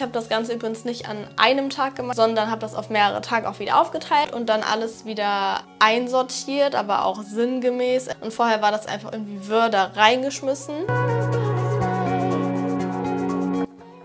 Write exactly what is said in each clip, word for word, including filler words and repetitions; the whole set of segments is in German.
Ich habe das Ganze übrigens nicht an einem Tag gemacht, sondern habe das auf mehrere Tage auch wieder aufgeteilt und dann alles wieder einsortiert, aber auch sinngemäß. Und vorher war das einfach irgendwie wirr da reingeschmissen.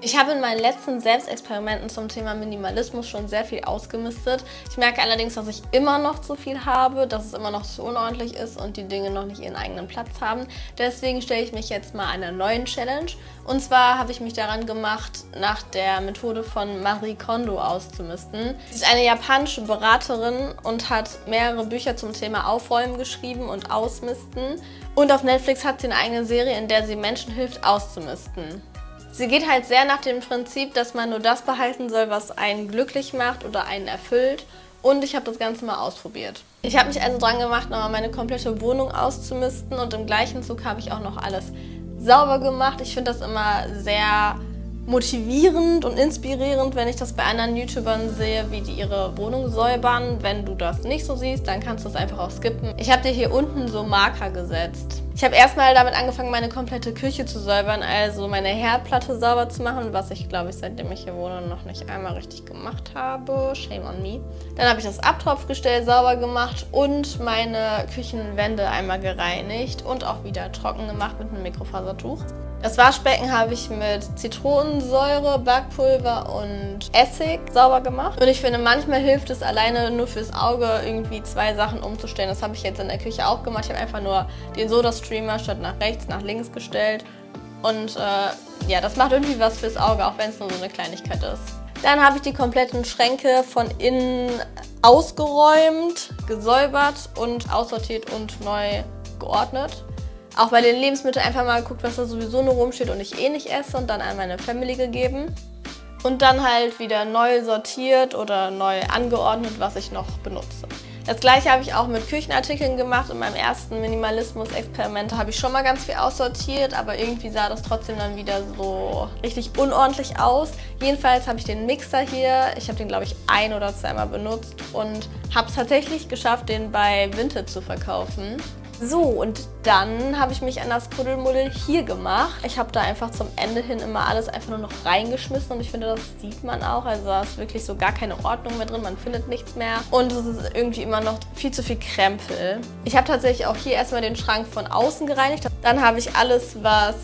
Ich habe in meinen letzten Selbstexperimenten zum Thema Minimalismus schon sehr viel ausgemistet. Ich merke allerdings, dass ich immer noch zu viel habe, dass es immer noch zu unordentlich ist und die Dinge noch nicht ihren eigenen Platz haben. Deswegen stelle ich mich jetzt mal einer neuen Challenge. Und zwar habe ich mich daran gemacht, nach der Methode von Marie Kondo auszumisten. Sie ist eine japanische Beraterin und hat mehrere Bücher zum Thema Aufräumen geschrieben und Ausmisten. Und auf Netflix hat sie eine eigene Serie, in der sie Menschen hilft, auszumisten. Sie geht halt sehr nach dem Prinzip, dass man nur das behalten soll, was einen glücklich macht oder einen erfüllt. Und ich habe das Ganze mal ausprobiert. Ich habe mich also dran gemacht, nochmal meine komplette Wohnung auszumisten. Und im gleichen Zug habe ich auch noch alles sauber gemacht. Ich finde das immer sehr motivierend und inspirierend, wenn ich das bei anderen YouTubern sehe, wie die ihre Wohnung säubern. Wenn du das nicht so siehst, dann kannst du es einfach auch skippen. Ich habe dir hier unten so Marker gesetzt. Ich habe erstmal damit angefangen, meine komplette Küche zu säubern, also meine Herdplatte sauber zu machen, was ich, glaube ich, seitdem ich hier wohne, noch nicht einmal richtig gemacht habe. Shame on me. Dann habe ich das Abtropfgestell sauber gemacht und meine Küchenwände einmal gereinigt und auch wieder trocken gemacht mit einem Mikrofasertuch. Das Waschbecken habe ich mit Zitronensäure, Backpulver und Essig sauber gemacht. Und ich finde, manchmal hilft es alleine nur fürs Auge, irgendwie zwei Sachen umzustellen. Das habe ich jetzt in der Küche auch gemacht. Ich habe einfach nur den Soda-Streamer statt nach rechts, nach links gestellt. Und äh, ja, das macht irgendwie was fürs Auge, auch wenn es nur so eine Kleinigkeit ist. Dann habe ich die kompletten Schränke von innen ausgeräumt, gesäubert und aussortiert und neu geordnet. Auch bei den Lebensmitteln einfach mal geguckt, was da sowieso nur rumsteht und ich eh nicht esse und dann an meine Family gegeben. Und dann halt wieder neu sortiert oder neu angeordnet, was ich noch benutze. Das gleiche habe ich auch mit Küchenartikeln gemacht. In meinem ersten Minimalismus-Experiment habe ich schon mal ganz viel aussortiert, aber irgendwie sah das trotzdem dann wieder so richtig unordentlich aus. Jedenfalls habe ich den Mixer hier, ich habe den, glaube ich, ein- oder zweimal benutzt und habe es tatsächlich geschafft, den bei Vinted zu verkaufen. So, und dann habe ich mich an das Kuddelmuddel hier gemacht. Ich habe da einfach zum Ende hin immer alles einfach nur noch reingeschmissen und ich finde, das sieht man auch. Also da ist wirklich so gar keine Ordnung mehr drin, man findet nichts mehr und es ist irgendwie immer noch viel zu viel Krempel. Ich habe tatsächlich auch hier erstmal den Schrank von außen gereinigt. Dann habe ich alles, was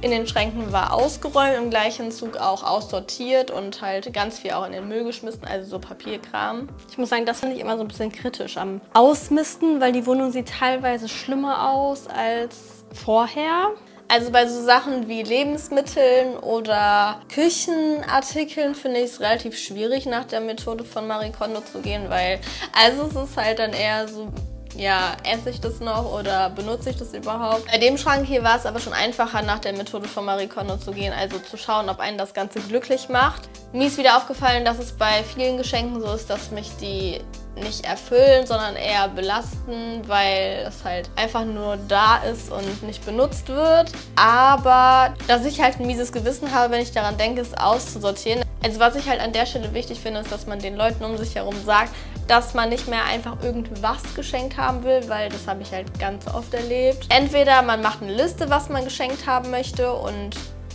in den Schränken war, ausgeräumt, im gleichen Zug auch aussortiert und halt ganz viel auch in den Müll geschmissen, also so Papierkram. Ich muss sagen, das finde ich immer so ein bisschen kritisch am Ausmisten, weil die Wohnung sieht teilweise schlimmer aus als vorher. Also bei so Sachen wie Lebensmitteln oder Küchenartikeln finde ich es relativ schwierig, nach der Methode von Marie Kondo zu gehen, weil also es ist halt dann eher so, ja, esse ich das noch oder benutze ich das überhaupt? Bei dem Schrank hier war es aber schon einfacher, nach der Methode von Marie Kondo zu gehen, also zu schauen, ob einen das Ganze glücklich macht. Mir ist wieder aufgefallen, dass es bei vielen Geschenken so ist, dass mich die nicht erfüllen, sondern eher belasten, weil es halt einfach nur da ist und nicht benutzt wird. Aber dass ich halt ein mieses Gewissen habe, wenn ich daran denke, es auszusortieren. Also was ich halt an der Stelle wichtig finde, ist, dass man den Leuten um sich herum sagt, dass man nicht mehr einfach irgendwas geschenkt haben will, weil das habe ich halt ganz oft erlebt. Entweder man macht eine Liste, was man geschenkt haben möchte und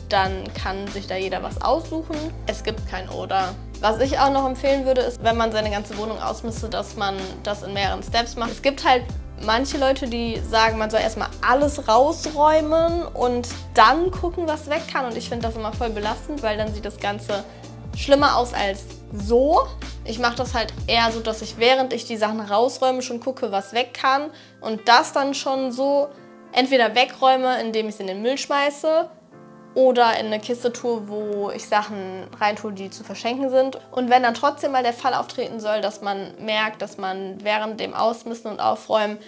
dann kann sich da jeder was aussuchen. Es gibt kein Oder. Was ich auch noch empfehlen würde, ist, wenn man seine ganze Wohnung ausmistet, dass man das in mehreren Steps macht. Es gibt halt manche Leute, die sagen, man soll erstmal alles rausräumen und dann gucken, was weg kann. Und ich finde das immer voll belastend, weil dann sieht das Ganze schlimmer aus als so. Ich mache das halt eher so, dass ich, während ich die Sachen rausräume, schon gucke, was weg kann und das dann schon so entweder wegräume, indem ich es in den Müll schmeiße oder in eine Kiste tue, wo ich Sachen reintue, die zu verschenken sind. Und wenn dann trotzdem mal der Fall auftreten soll, dass man merkt, dass man während dem Ausmisten und Aufräumen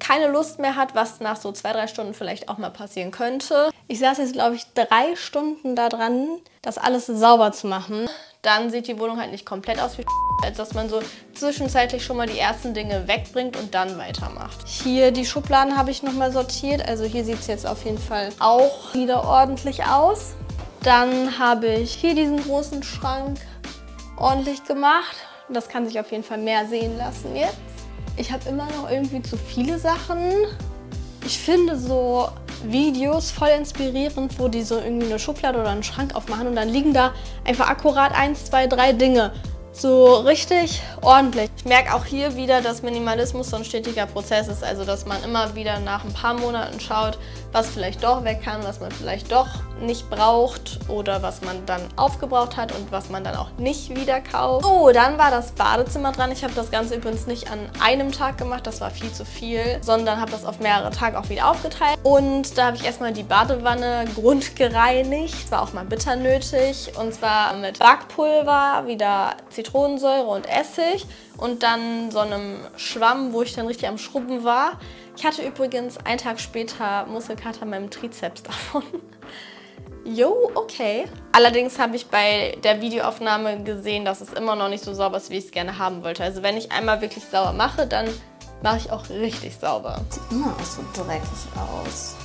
keine Lust mehr hat, was nach so zwei, drei Stunden vielleicht auch mal passieren könnte. Ich saß jetzt, glaube ich, drei Stunden da dran, das alles sauber zu machen. Dann sieht die Wohnung halt nicht komplett aus wie Sch**, als dass man so zwischenzeitlich schon mal die ersten Dinge wegbringt und dann weitermacht. Hier die Schubladen habe ich nochmal sortiert, also hier sieht es jetzt auf jeden Fall auch wieder ordentlich aus. Dann habe ich hier diesen großen Schrank ordentlich gemacht. Das kann sich auf jeden Fall mehr sehen lassen jetzt. Ich habe immer noch irgendwie zu viele Sachen. Ich finde so Videos voll inspirierend, wo die so irgendwie eine Schublade oder einen Schrank aufmachen und dann liegen da einfach akkurat eins, zwei, drei Dinge. So richtig ordentlich. Ich merke auch hier wieder, dass Minimalismus so ein stetiger Prozess ist. Also, dass man immer wieder nach ein paar Monaten schaut, was vielleicht doch weg kann, was man vielleicht doch nicht braucht oder was man dann aufgebraucht hat und was man dann auch nicht wieder kauft. Oh, dann war das Badezimmer dran. Ich habe das Ganze übrigens nicht an einem Tag gemacht, das war viel zu viel, sondern habe das auf mehrere Tage auch wieder aufgeteilt. Und da habe ich erstmal die Badewanne grundgereinigt. Das war auch mal bitter nötig. Und zwar mit Backpulver, wieder Zitronensäure und Essig und dann so einem Schwamm, wo ich dann richtig am Schrubben war. Ich hatte übrigens einen Tag später Muskelkater an meinem Trizeps davon. Jo, okay. Allerdings habe ich bei der Videoaufnahme gesehen, dass es immer noch nicht so sauber ist, wie ich es gerne haben wollte. Also wenn ich einmal wirklich sauber mache, dann mache ich auch richtig sauber. Sieht immer so dreckig aus.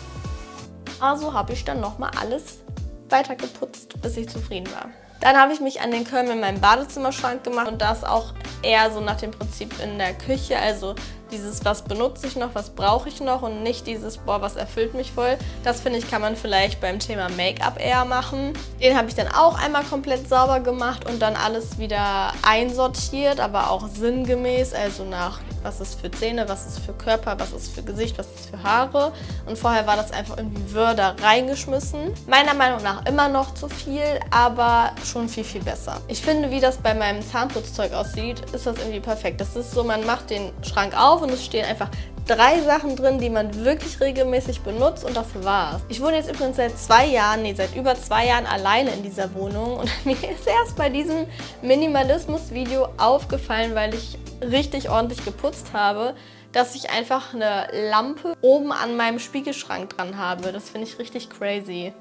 Also habe ich dann nochmal alles weitergeputzt, bis ich zufrieden war. Dann habe ich mich an den Körben in meinem Badezimmerschrank gemacht und das auch eher so nach dem Prinzip in der Küche, also dieses, was benutze ich noch, was brauche ich noch und nicht dieses, boah, was erfüllt mich voll. Das, finde ich, kann man vielleicht beim Thema Make-up eher machen. Den habe ich dann auch einmal komplett sauber gemacht und dann alles wieder einsortiert, aber auch sinngemäß, also nach, was ist für Zähne, was ist für Körper, was ist für Gesicht, was ist für Haare. Und vorher war das einfach irgendwie wirr da reingeschmissen. Meiner Meinung nach immer noch zu viel, aber schon viel, viel besser. Ich finde, wie das bei meinem Zahnputzzeug aussieht, ist das irgendwie perfekt. Das ist so, man macht den Schrank auf und es stehen einfach drei Sachen drin, die man wirklich regelmäßig benutzt und das war's. Ich wohne jetzt übrigens seit zwei Jahren, nee, seit über zwei Jahren alleine in dieser Wohnung und mir ist erst bei diesem Minimalismus-Video aufgefallen, weil ich richtig ordentlich geputzt habe, dass ich einfach eine Lampe oben an meinem Spiegelschrank dran habe. Das finde ich richtig crazy.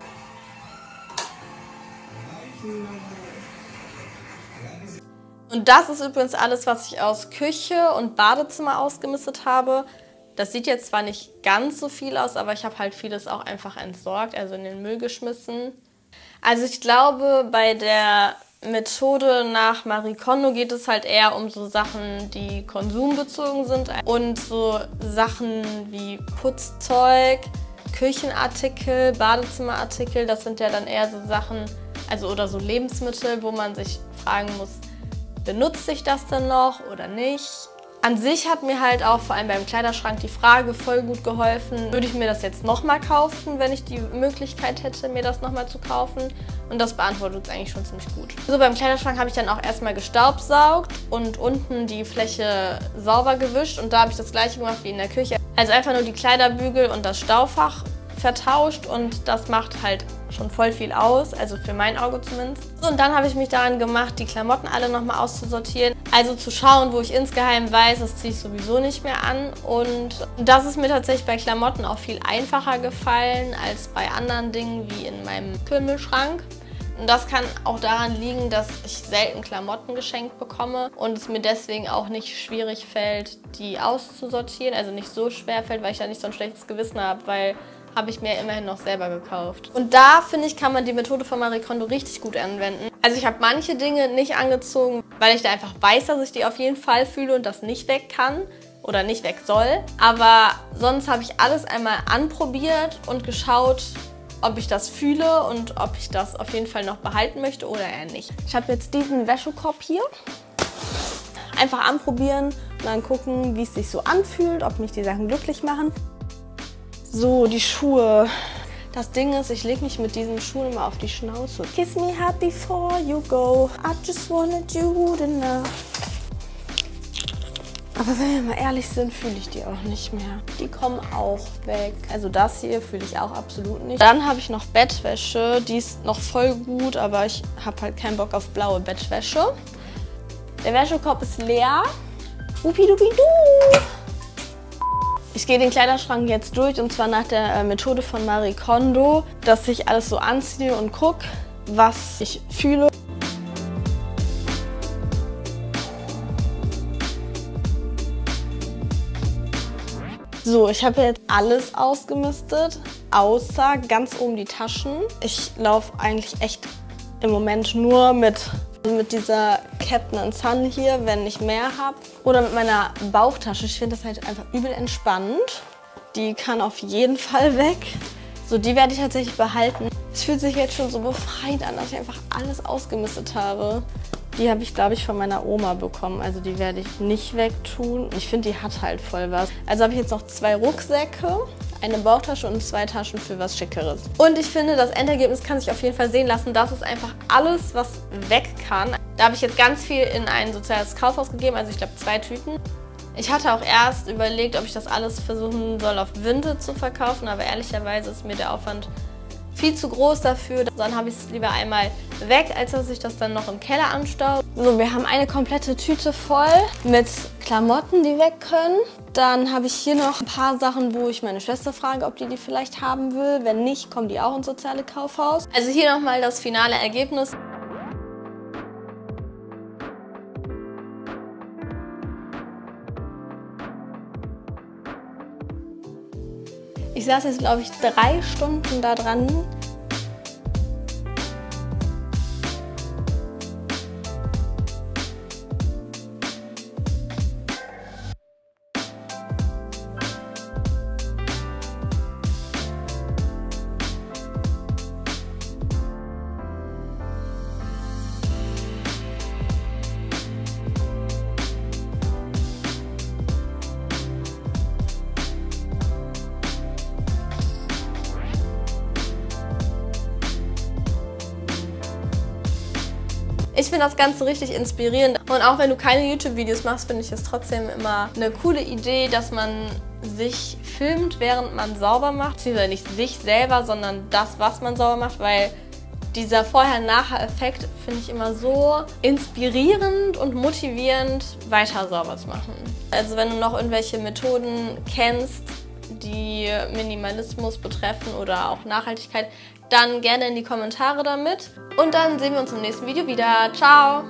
Und das ist übrigens alles, was ich aus Küche und Badezimmer ausgemistet habe. Das sieht jetzt zwar nicht ganz so viel aus, aber ich habe halt vieles auch einfach entsorgt, also in den Müll geschmissen. Also ich glaube, bei der Methode nach Marie Kondo geht es halt eher um so Sachen, die konsumbezogen sind und so Sachen wie Putzzeug, Küchenartikel, Badezimmerartikel, das sind ja dann eher so Sachen, also oder so Lebensmittel, wo man sich fragen muss, benutze ich das denn noch oder nicht? An sich hat mir halt auch vor allem beim Kleiderschrank die Frage voll gut geholfen, würde ich mir das jetzt nochmal kaufen, wenn ich die Möglichkeit hätte, mir das nochmal zu kaufen? Und das beantwortet es eigentlich schon ziemlich gut. So, beim Kleiderschrank habe ich dann auch erstmal gestaubsaugt und unten die Fläche sauber gewischt und da habe ich das gleiche gemacht wie in der Küche. Also einfach nur die Kleiderbügel und das Staufach vertauscht und das macht halt schon voll viel aus, also für mein Auge zumindest. Und dann habe ich mich daran gemacht, die Klamotten alle nochmal auszusortieren, also zu schauen, wo ich insgeheim weiß, das ziehe ich sowieso nicht mehr an und das ist mir tatsächlich bei Klamotten auch viel einfacher gefallen als bei anderen Dingen wie in meinem Kümmelschrank. Und das kann auch daran liegen, dass ich selten Klamotten geschenkt bekomme und es mir deswegen auch nicht schwierig fällt, die auszusortieren, also nicht so schwer fällt, weil ich da nicht so ein schlechtes Gewissen habe, weil habe ich mir immerhin noch selber gekauft. Und da, finde ich, kann man die Methode von Marie Kondo richtig gut anwenden. Also ich habe manche Dinge nicht angezogen, weil ich da einfach weiß, dass ich die auf jeden Fall fühle und das nicht weg kann oder nicht weg soll. Aber sonst habe ich alles einmal anprobiert und geschaut, ob ich das fühle und ob ich das auf jeden Fall noch behalten möchte oder eher nicht. Ich habe jetzt diesen Wäschekorb hier. Einfach anprobieren und dann gucken, wie es sich so anfühlt, ob mich die Sachen glücklich machen. So, die Schuhe. Das Ding ist, ich lege mich mit diesen Schuhen immer auf die Schnauze. Kiss me hard before you go. I just wanted you to know. Aber wenn wir mal ehrlich sind, fühle ich die auch nicht mehr. Die kommen auch weg. Also das hier fühle ich auch absolut nicht. Dann habe ich noch Bettwäsche. Die ist noch voll gut, aber ich habe halt keinen Bock auf blaue Bettwäsche. Der Wäschekorb ist leer. Upidupidu! Ich gehe den Kleiderschrank jetzt durch und zwar nach der Methode von Marie Kondo, dass ich alles so anziehe und gucke, was ich fühle. So, ich habe jetzt alles ausgemistet, außer ganz oben die Taschen. Ich laufe eigentlich echt im Moment nur mit, also mit dieser Captain and Sun hier, wenn ich mehr habe. Oder mit meiner Bauchtasche. Ich finde das halt einfach übel entspannend. Die kann auf jeden Fall weg. So, die werde ich tatsächlich behalten. Es fühlt sich jetzt schon so befreit an, dass ich einfach alles ausgemistet habe. Die habe ich, glaube ich, von meiner Oma bekommen. Also die werde ich nicht wegtun. Ich finde, die hat halt voll was. Also habe ich jetzt noch zwei Rucksäcke, eine Bauchtasche und zwei Taschen für was Schickeres. Und ich finde, das Endergebnis kann sich auf jeden Fall sehen lassen. Das ist einfach alles, was weg kann. Da habe ich jetzt ganz viel in ein soziales Kaufhaus gegeben. Also ich glaube, zwei Tüten. Ich hatte auch erst überlegt, ob ich das alles versuchen soll, auf Vinted zu verkaufen, aber ehrlicherweise ist mir der Aufwand viel zu groß dafür. Dann habe ich es lieber einmal weg, als dass ich das dann noch im Keller anstaue. So, wir haben eine komplette Tüte voll mit Klamotten, die weg können. Dann habe ich hier noch ein paar Sachen, wo ich meine Schwester frage, ob die die vielleicht haben will. Wenn nicht, kommen die auch ins soziale Kaufhaus. Also hier nochmal das finale Ergebnis. Ich saß jetzt, glaube ich, drei Stunden da dran. Ich finde das Ganze richtig inspirierend und auch wenn du keine YouTube-Videos machst, finde ich es trotzdem immer eine coole Idee, dass man sich filmt, während man sauber macht, beziehungsweise nicht sich selber, sondern das, was man sauber macht, weil dieser Vorher-Nachher-Effekt finde ich immer so inspirierend und motivierend, weiter sauber zu machen. Also wenn du noch irgendwelche Methoden kennst, die Minimalismus betreffen oder auch Nachhaltigkeit, dann gerne in die Kommentare damit. Und dann sehen wir uns im nächsten Video wieder. Ciao!